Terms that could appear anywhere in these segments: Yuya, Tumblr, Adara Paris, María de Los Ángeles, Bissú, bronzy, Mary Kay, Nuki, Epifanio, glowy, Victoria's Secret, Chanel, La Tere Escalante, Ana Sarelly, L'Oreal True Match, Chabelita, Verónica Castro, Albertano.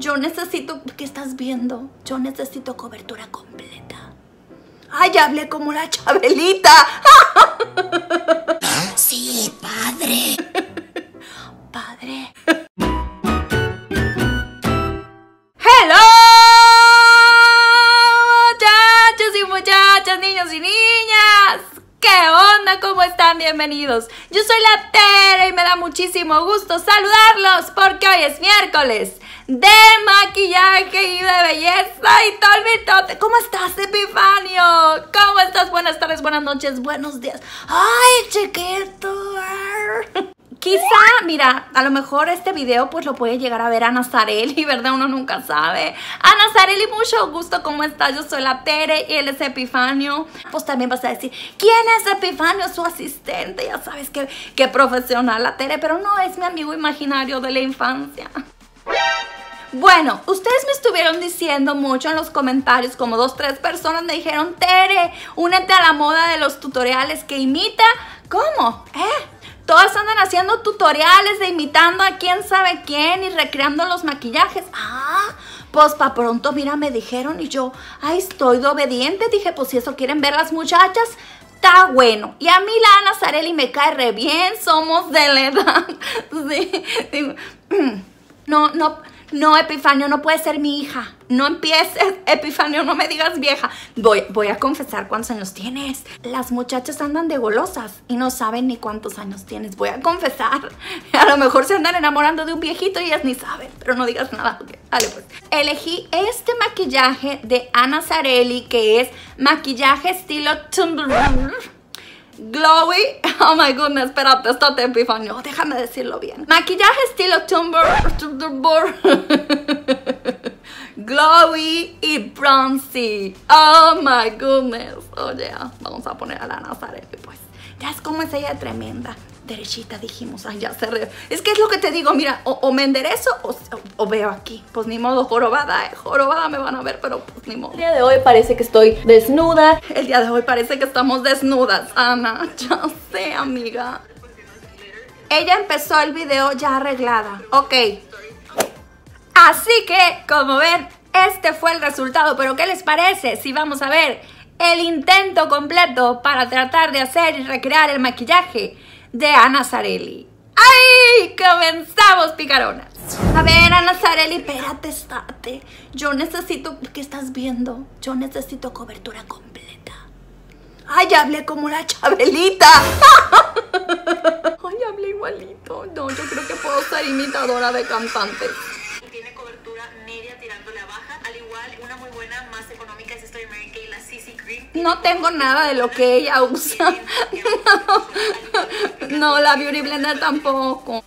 Yo necesito... ¿Qué estás viendo? Yo necesito cobertura completa. ¡Ay, ya hablé como la Chabelita! ¡Sí, padre! ¡Padre! ¡Hello! Muchachos y muchachas, niños y niñas. ¿Qué onda? ¿Cómo están? Bienvenidos. Yo soy la Tere y me da muchísimo gusto saludarlos porque hoy es miércoles de maquillaje y de belleza y tolmitote. ¿Cómo estás, Epifanio? ¿Cómo estás? Buenas tardes, buenas noches, buenos días. ¡Ay, chiquito! Quizá, mira, a lo mejor este video pues lo puede llegar a ver Ana Sarelly, ¿verdad? Uno nunca sabe. Ana Sarelly, mucho gusto, ¿cómo estás? Yo soy la Tere y él es Epifanio. Pues también vas a decir, ¿quién es Epifanio? Su asistente, ya sabes que profesional la Tere, pero no, es mi amigo imaginario de la infancia. Bueno, ustedes me estuvieron diciendo mucho en los comentarios, como 2 o 3 personas me dijeron, Tere, únete a la moda de los tutoriales que imita. ¿Cómo? Todas andan haciendo tutoriales de imitando a quién sabe quién y recreando los maquillajes. Ah, pues pa' pronto, mira, me dijeron y yo, ahí estoy de obediente. Dije, pues si eso quieren ver las muchachas, está bueno. Y a mí la Ana Sarelly me cae re bien, somos de la edad. Sí, digo, no, Epifanio, no puede ser mi hija. No empieces, Epifanio, no me digas vieja. Voy a confesar cuántos años tienes. Las muchachas andan de golosas y no saben ni cuántos años tienes. Voy a confesar. A lo mejor se andan enamorando de un viejito y ellas ni saben. Pero no digas nada. Okay, dale pues. Elegí este maquillaje de Ana Sarelly, que es maquillaje estilo Tumblr. Glowy, oh my goodness, espérate, estate, Epifanio, déjame decirlo bien. Maquillaje estilo Tumblr, glowy y bronzy. Oh my goodness, oh yeah. Vamos a poner a la Ana Sarelly, pues. Ya es como es ella tremenda. Derechita, dijimos, ay, ya se re... Es que es lo que te digo, mira, o me enderezo o veo aquí. Pues ni modo, jorobada, jorobada me van a ver, pero pues ni modo. El día de hoy parece que estoy desnuda. El día de hoy parece que estamos desnudas, Ana, ya sé, amiga. Ella empezó el video ya arreglada, ok. Así que, como ven, este fue el resultado, pero ¿qué les parece? Si vamos a ver el intento completo para tratar de hacer y recrear el maquillaje de Ana Sarelly. ¡Ay! ¡Comenzamos, picaronas! A ver, Ana Sarelly, espérate, estate. Yo necesito... ¿Qué estás viendo? Yo necesito cobertura completa. ¡Ay, ya hablé como la Chabelita! ¡Ay, hablé igualito! No, yo creo que puedo ser imitadora de cantantes. Tiene cobertura media tirándole a baja. Al igual, una muy buena, más económica es esta de Mary Kay, la CC Cream. No tengo nada de lo que ella usa. No, la Beauty Blender tampoco.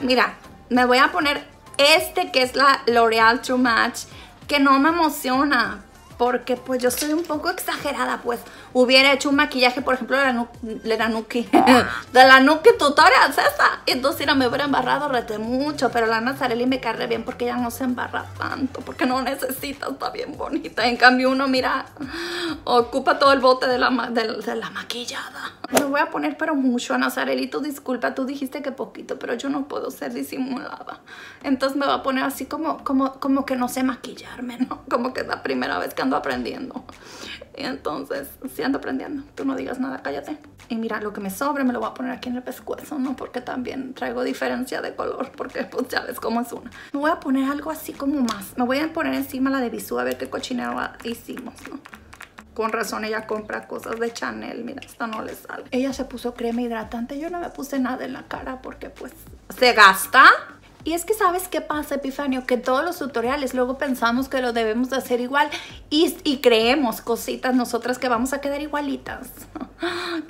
Mira, me voy a poner este que es la L'Oreal True Match, que no me emociona porque pues yo soy un poco exagerada, pues. Hubiera hecho un maquillaje, por ejemplo, de la Nuki. De la Nuki Tutorials esa. Entonces mira, me hubiera embarrado rete mucho, pero la Ana Sarelly me carga bien porque ella no se embarra tanto, porque no necesita, está bien bonita. En cambio uno, mira, ocupa todo el bote de la maquillada. Me voy a poner pero mucho, Ana Sarelly, tú disculpa, tú dijiste que poquito, pero yo no puedo ser disimulada. Entonces me voy a poner así como que no sé maquillarme, ¿no? Como que es la primera vez que ando aprendiendo. Y entonces... ando aprendiendo, tú no digas nada, cállate. Y mira, lo que me sobre me lo voy a poner aquí en el pescuezo, ¿no? Porque también traigo diferencia de color, porque pues ya ves cómo es una. Me voy a poner algo así como más, me voy a poner encima la de Bissú, a ver qué cochinero hicimos, ¿no? Con razón ella compra cosas de Chanel, mira, esta no le sale. Ella se puso crema hidratante, yo no me puse nada en la cara porque pues se gasta. Y es que ¿sabes qué pasa, Epifanio? Que todos los tutoriales luego pensamos que lo debemos de hacer igual y creemos cositas nosotras que vamos a quedar igualitas.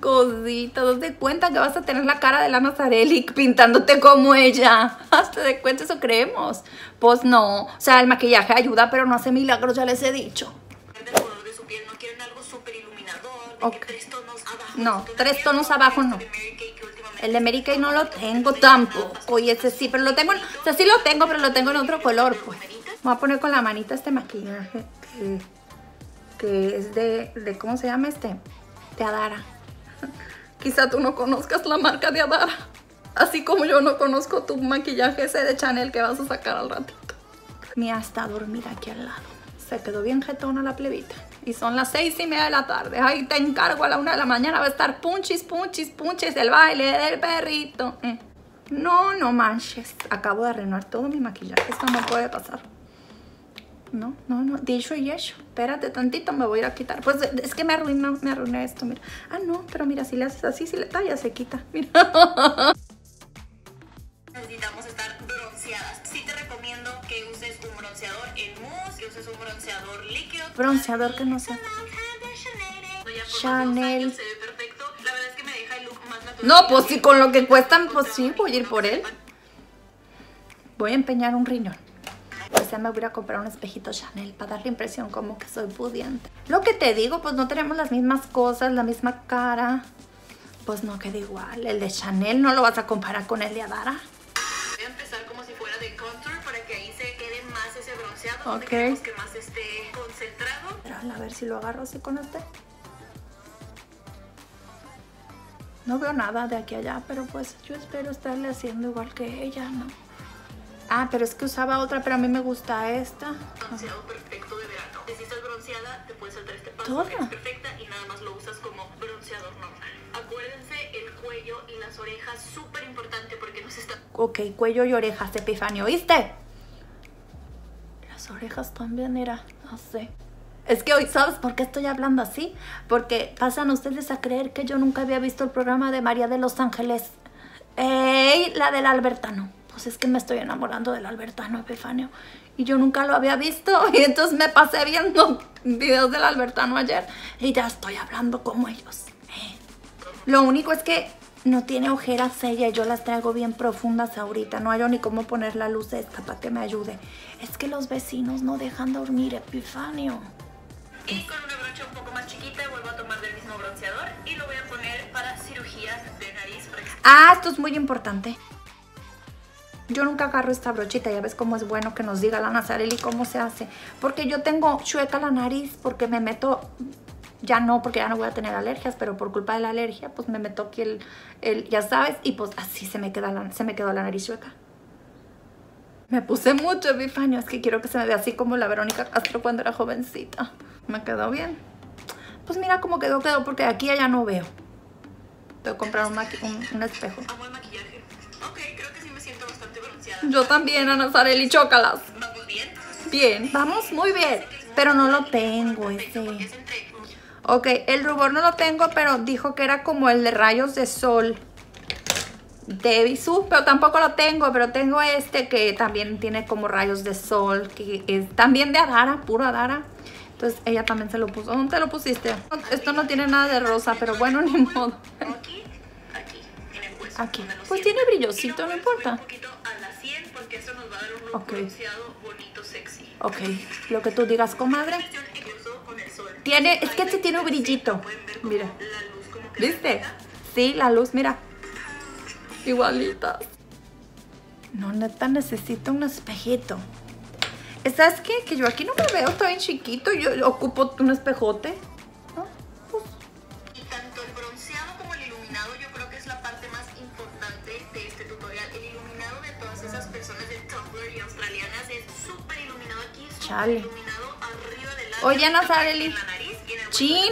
Cositas, haz de cuenta que vas a tener la cara de la Ana Sarelly pintándote como ella. Hazte de cuenta, eso creemos. Pues no, o sea, el maquillaje ayuda, pero no hace milagros, ya les he dicho. El color de su piel, no quieren algo súper iluminador, okay. 3 tonos abajo. No, 3 tonos abajo no. El de Mary Kay no lo tengo tampoco. Y ese sí, pero lo tengo... O sea, sí lo tengo, pero lo tengo en otro color, pues. Voy a poner con la manita este maquillaje que es de... ¿Cómo se llama este? De Adara. Quizá tú no conozcas la marca de Adara. Así como yo no conozco tu maquillaje ese de Chanel que vas a sacar al ratito. ni hasta dormir aquí al lado. Se quedó bien jetona la plebita. Y son las 6:30 de la tarde. Ahí te encargo, a la 1 de la mañana va a estar punchis, punchis, punchis del baile del perrito. No, no manches. Acabo de arreglar todo mi maquillaje. Esto no puede pasar. No, no, no. Dicho y hecho. Espérate tantito, me voy a ir a quitar. Pues es que me arruiné esto, mira. Ah, no, pero mira, si le haces así, si le tallas, se quita. Mira. Necesitamos estar bronceadas. Sí te recomiendo que uses un bronceador en mousse, que uses un bronceador líquido. Bronceador que no sea Chanel. Se ve perfecto. La verdad es que me deja el look más natural. No, pues sí, con lo que cuestan, pues sí, voy a ir por él. Voy a empeñar un riñón. O sea, me voy a comprar un espejito Chanel para dar la impresión como que soy pudiente. Lo que te digo, pues no tenemos las mismas cosas, la misma cara. Pues no queda igual. El de Chanel no lo vas a comparar con el de Adara. Voy a empezar como si fuera de contour para que ahí se quede más ese bronceado. Ok. Queremos que más esté concentrado. Pero a ver si lo agarro así con este. No veo nada de aquí a allá, pero pues yo espero estarle haciendo igual que ella, ¿no? Ah, pero es que usaba otra, pero a mí me gusta esta. Bronceado perfecto de verano. Si estás bronceada, te puedes saltar este paso. Es perfecta y nada más lo usas como bronceador normal. Acuérdense, el cuello y las orejas, súper importante porque nos está... Ok, cuello y orejas, Epifanio, ¿viste? Las orejas también era, no sé. Es que hoy, ¿sabes por qué estoy hablando así? Porque pasan ustedes a creer que yo nunca había visto el programa de María de Los Ángeles. ¡Ey! La del Albertano. Pues es que me estoy enamorando del Albertano, Epifanio. Y yo nunca lo había visto. Y entonces me pasé viendo videos del Albertano ayer. Y ya estoy hablando como ellos. Lo único es que no tiene ojeras ella. Yo las traigo bien profundas ahorita. No hay ni cómo poner la luz esta para que me ayude. Es que los vecinos no dejan dormir, Epifanio. Y con una brocha un poco más chiquita vuelvo a tomar del mismo bronceador. Y lo voy a poner para cirugías de nariz. Ah, esto es muy importante. Yo nunca agarro esta brochita, ya ves cómo es bueno que nos diga la Ana Sarelly cómo se hace. Porque yo tengo chueca la nariz, porque me meto, ya no, porque ya no voy a tener alergias, pero por culpa de la alergia, pues me meto aquí el ya sabes, y pues así se me quedó la nariz chueca. Me puse mucho, Epifanio, es que quiero que se me vea así como la Verónica Castro cuando era jovencita. Me quedó bien. Pues mira cómo quedó, porque de aquí allá no veo. Tengo que comprar un espejo. Amo el maquillaje. Ok, creo que sí me siento bastante. Yo también, Ana Sarelly, chócalas. ¿Vamos bien? Bien, vamos muy bien. Pero no lo tengo ese. Ok, el rubor no lo tengo, pero dijo que era como el de rayos de sol de Bissú, pero tampoco lo tengo. Pero tengo este que también tiene como rayos de sol, que es también de Adara, puro Adara. Entonces ella también se lo puso. ¿Dónde te lo pusiste? Esto no tiene nada de rosa, pero bueno, ni modo. Aquí. Pues tiene brillosito, no importa. Porque eso nos va a dar un look bronceado, bonito, sexy. Ok, lo que tú digas, comadre. Tiene, es que este tiene un brillito. Mira, ¿viste? Sí, la luz, mira. Igualita. No, neta, necesito un espejito. ¿Sabes qué? Que yo aquí no me veo, estoy bien chiquito. Yo ocupo un espejote. Dale. Oye, no, Sarelly. Chin,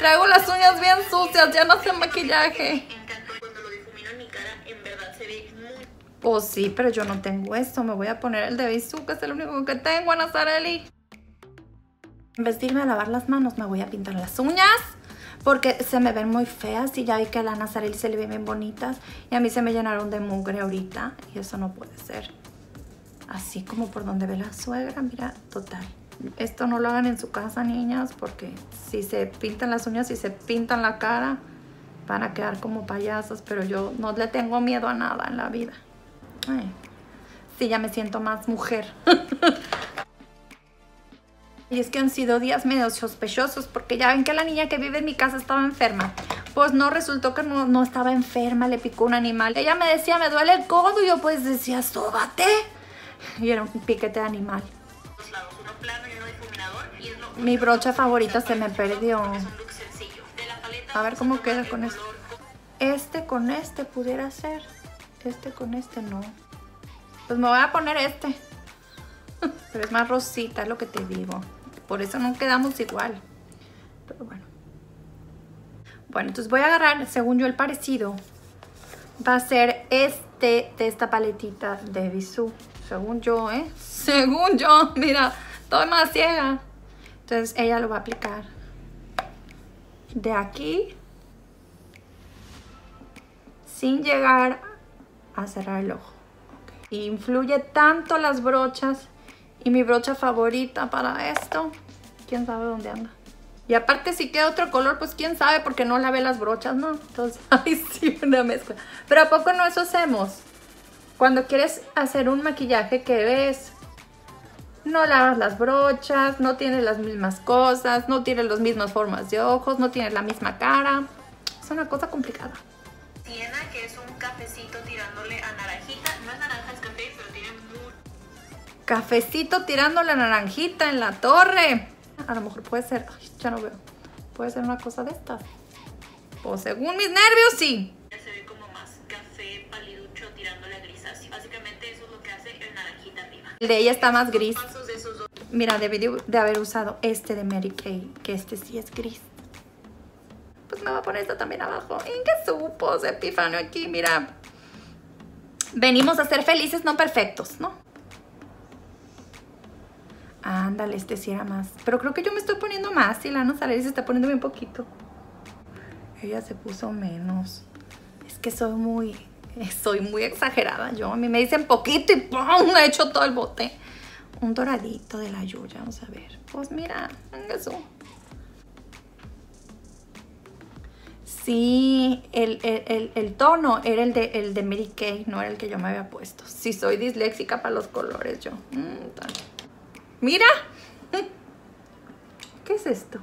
traigo las uñas bien sucias, ya no sé maquillaje. Pues sí, pero yo no tengo esto. Me voy a poner el de Bissú, que es el único que tengo, Ana Sarelly. En vez de irme a lavar las manos, me voy a pintar las uñas. Porque se me ven muy feas y ya vi que a la Ana Sarelly se le ven bien bonitas. Y a mí se me llenaron de mugre ahorita. Y eso no puede ser. Así como por donde ve la suegra, mira, total. Esto no lo hagan en su casa, niñas, porque si se pintan las uñas, si se pintan la cara, van a quedar como payasas, pero yo no le tengo miedo a nada en la vida. Ay, sí, ya me siento más mujer. Y es que han sido días medio sospechosos, porque ya ven que la niña que vive en mi casa estaba enferma. Pues no, resultó que no estaba enferma, le picó un animal. Ella me decía, me duele el codo, y yo pues decía, sóbate. Y era un piquete de animal. Uno plano y uno difuminador, y es lo... Mi brocha favorita se me perdió. A ver cómo queda con este. Este con este pudiera ser. Este con este no. Pues me voy a poner este. pero es más rosita, es lo que te digo. Por eso no quedamos igual. Pero bueno. Bueno, entonces voy a agarrar, según yo, el parecido. Va a ser este de esta paletita de Bissú. Según yo, ¿eh? Según yo, mira, estoy más ciega. Entonces ella lo va a aplicar de aquí, sin llegar a cerrar el ojo. Okay. Influye tanto las brochas, y mi brocha favorita para esto, quién sabe dónde anda. Y aparte si queda otro color, pues quién sabe, porque no lavé las brochas, ¿no? Entonces, ay, sí, una mezcla. Pero ¿a poco no eso hacemos? Cuando quieres hacer un maquillaje que ves, no lavas las brochas, no tienes las mismas cosas, no tienes las mismas formas de ojos, no tienes la misma cara. Es una cosa complicada. Siena, que es un cafecito tirándole a naranjita. No es naranja, es café, pero tiene muy... Cafecito tirándole a naranjita en la torre. A lo mejor puede ser... Ay, ya no veo. Puede ser una cosa de estas. Pues según mis nervios, sí. Ya se ve como más café paliducho tirándole a grisáceo. Básicamente eso es lo que hace el naranjita arriba. El de ella está más gris. Mira, debí de haber usado este de Mary Kay, que este sí es gris. Pues me va a poner esto también abajo. ¿En qué supos, Epifanio? Aquí, mira. Venimos a ser felices, no perfectos, ¿no? Ándale, este sí era más. Pero creo que yo me estoy poniendo más. Y la Ana Sarelly se está poniendo bien poquito. Ella se puso menos. Es que soy muy exagerada yo. A mí me dicen poquito y ¡pum! Le echo todo el bote. Un doradito de la Yuya. Vamos a ver. Pues mira, eso. Sí, el tono era el de Mary Kay, no era el que yo me había puesto. Sí, soy disléxica para los colores yo. ¡Mira! ¿Qué es esto?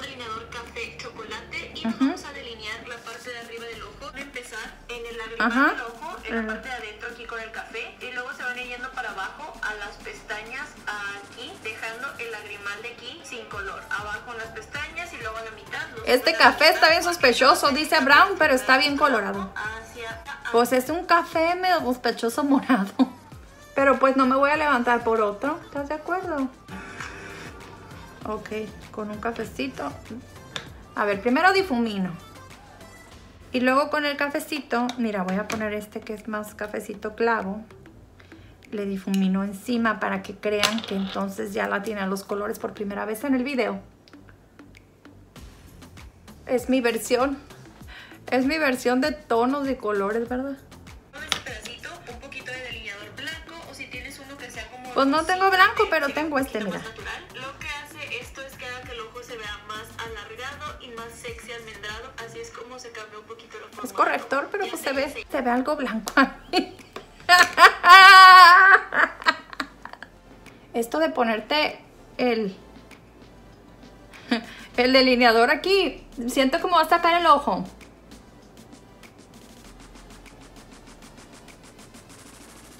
Delineador café chocolate y vamos a delinear la parte de arriba del ojo. Voy a empezar en el lagrimal del ojo, en la parte de adentro aquí con el café. Y luego se van yendo para abajo a las pestañas aquí, dejando el lagrimal de aquí sin color. Abajo en las pestañas y luego a la mitad. Este café está bien sospechoso, dice Brown, pero está bien colorado. Pues es un café medio sospechoso morado. Pero pues no me voy a levantar por otro. ¿Estás de acuerdo? Ok, con un cafecito. A ver, primero difumino. Y luego con el cafecito, mira, voy a poner este que es más cafecito clavo. Le difumino encima para que crean que entonces ya la tienen los colores por primera vez en el video. Es mi versión. Es mi versión de tonos y colores, ¿verdad? Pues no tengo blanco, pero tengo este, mira. Lo que hace esto es que haga que el ojo se vea más alargado y más sexy almendrado. Así es como se cambia un poquito el ojo. Es corrector, pero pues se ve algo blanco. Esto de ponerte el delineador aquí, siento como va a sacar el ojo.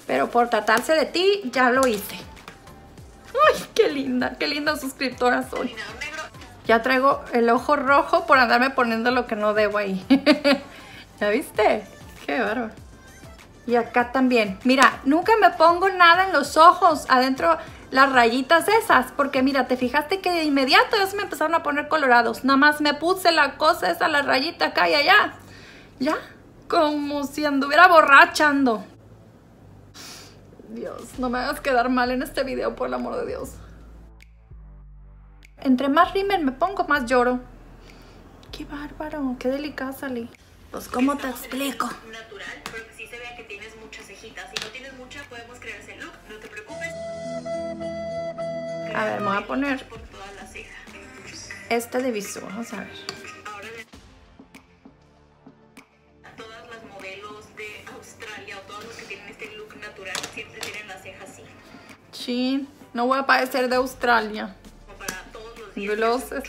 Pero por tratarse de ti, ya lo hice. ¡Ay, qué linda suscriptora soy! Ya traigo el ojo rojo por andarme poniendo lo que no debo ahí. ¿Ya viste? ¡Qué bárbaro! Y acá también. Mira, nunca me pongo nada en los ojos, adentro las rayitas esas. Porque mira, te fijaste que de inmediato ya se me empezaron a poner colorados. Nada más me puse la cosa esa, la rayita acá y allá. Ya, como si anduviera borrachando. Dios, no me hagas quedar mal en este video, por el amor de Dios. Entre más rímel me pongo, más lloro. Qué bárbaro, qué delicada salí. Pues, ¿cómo te explico? Natural, pero que sí se vea que tienes muchas cejitas. Si no tienes muchas, podemos crear ese look, no te preocupes. A ver, me voy a poner este de Bissú, vamos a ver. Sí, no voy a parecer de Australia. Para todos los días, glosses.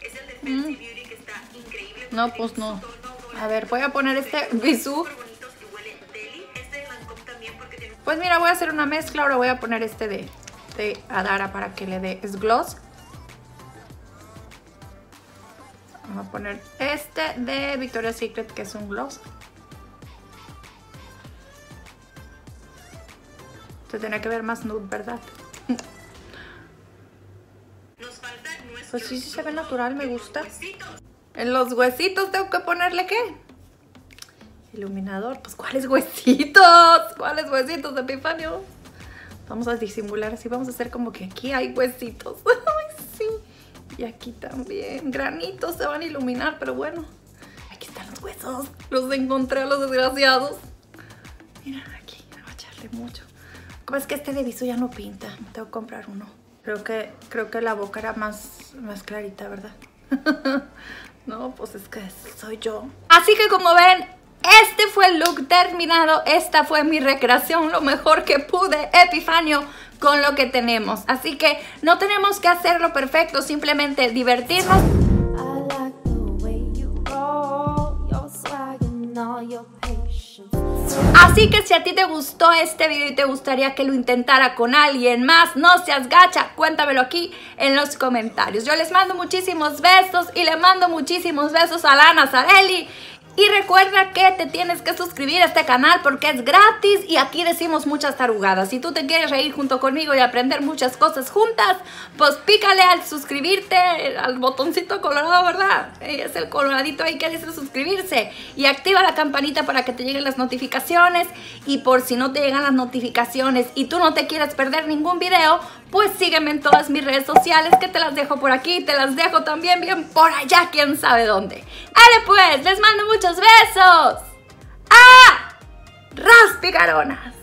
Es el de Fancy Beauty que está increíble. No, pues no. A ver, voy a poner este Bissú. Pues mira, voy a hacer una mezcla. Ahora voy a poner este de Adara para que le dé gloss. Vamos a poner este de Victoria's Secret, que es un gloss. Se tendrá que ver más nude, ¿verdad? Pues sí, sí se ve natural, me gusta. En los huesitos tengo que ponerle, ¿qué? Iluminador. Pues ¿cuáles huesitos? ¿Cuáles huesitos, Epifanio? Vamos a disimular así, vamos a hacer como que aquí hay huesitos. Ay, sí. Y aquí también. Granitos se van a iluminar, pero bueno. Aquí están los huesos. Los encontré a los desgraciados. Mira, aquí. Voy a echarle mucho. Como es que este de Bissú ya no pinta. Me tengo que comprar uno. Creo que la boca era más clarita, ¿verdad? No, pues es que soy yo. Así que como ven, este fue el look terminado. Esta fue mi recreación, lo mejor que pude, Epifanio, con lo que tenemos. Así que no tenemos que hacerlo perfecto, simplemente divertirnos. Así que si a ti te gustó este video y te gustaría que lo intentara con alguien más, no seas gacha, cuéntamelo aquí en los comentarios. Yo les mando muchísimos besos y le mando muchísimos besos a Ana Sarelly. Y recuerda que te tienes que suscribir a este canal porque es gratis y aquí decimos muchas tarugadas. Si tú te quieres reír junto conmigo y aprender muchas cosas juntas, pues pícale al suscribirte, al botoncito colorado, ¿verdad? Es el coloradito ahí que dice suscribirse. Y activa la campanita para que te lleguen las notificaciones. Y por si no te llegan las notificaciones y tú no te quieres perder ningún video, pues sígueme en todas mis redes sociales que te las dejo por aquí. Te las dejo también bien por allá, quién sabe dónde. ¡Ale pues! ¡Les mando muchas besos! ¡Ah! ¡Ras, picaronas!